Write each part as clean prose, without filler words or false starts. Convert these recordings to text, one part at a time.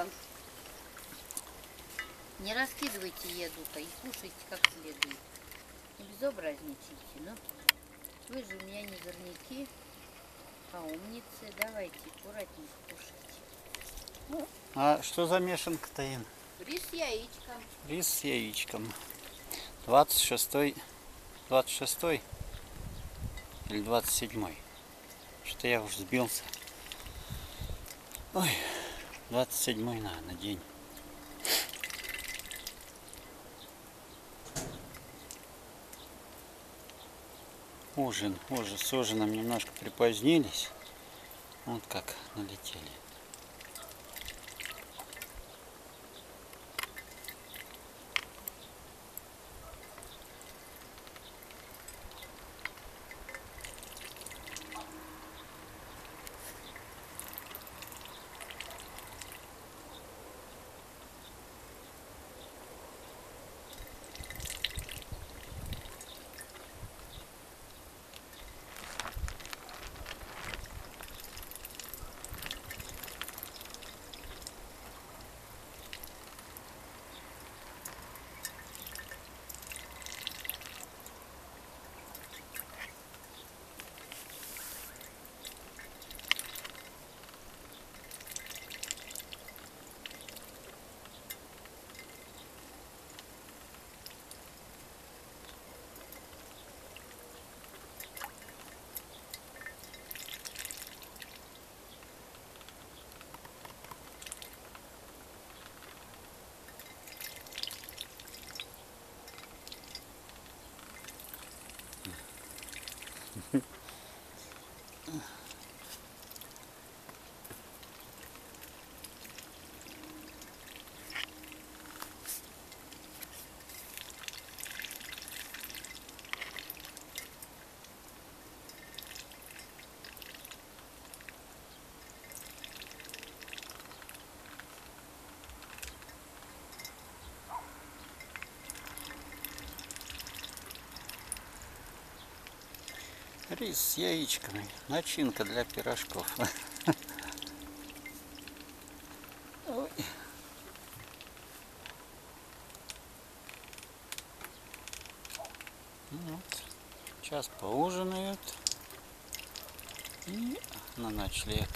этого не раскидывайте еду-то и кушайте как следует. Не безобразничайте. Ну, вы же у меня не горняки, а умницы. Давайте аккуратненько кушайте. А что за мешанка-то, Ин? Рис с яичком. Рис с яичком. 26-й или 27-й. Что-то я уж сбился. Ой, 27-й, наверное, день. Ужин. Уже с ужином немножко припозднились. Вот как налетели. Рис с яичками, начинка для пирожков. Ой. Вот. Сейчас поужинают и на ночлег.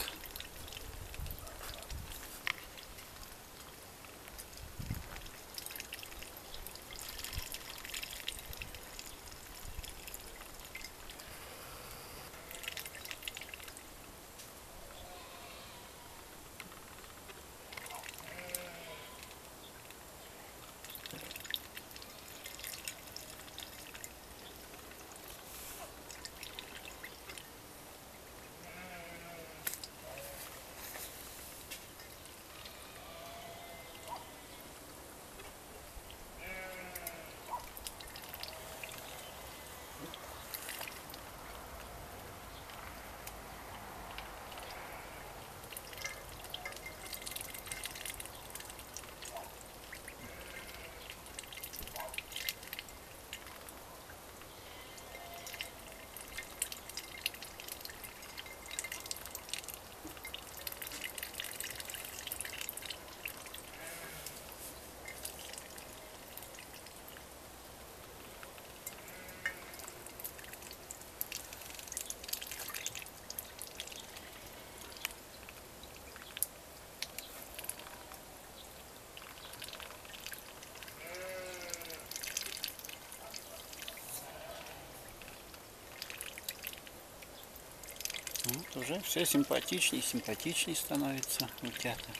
Вот уже все симпатичнее и симпатичнее становятся утята.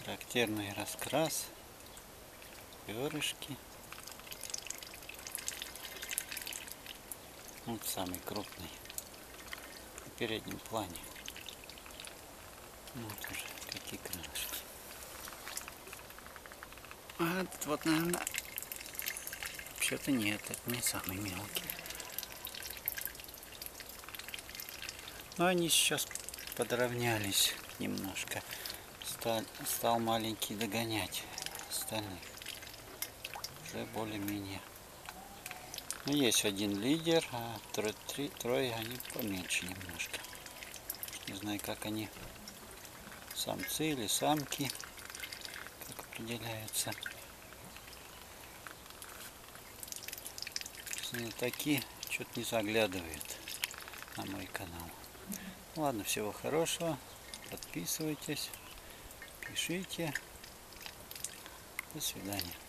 Характерный раскрас, перышки. Вот самый крупный на переднем плане. Вот уже какие крылышки. А этот вот, наверное, вообще-то нет, это не самый мелкий. Но они сейчас подравнялись немножко. Стал маленький догонять остальных. Уже более-менее. Ну, есть один лидер, а трое они поменьше немножко. Не знаю, как они самцы или самки, как определяются. Знатоки что-то не заглядывают на мой канал. Ладно, всего хорошего. Подписывайтесь, пишите. До свидания.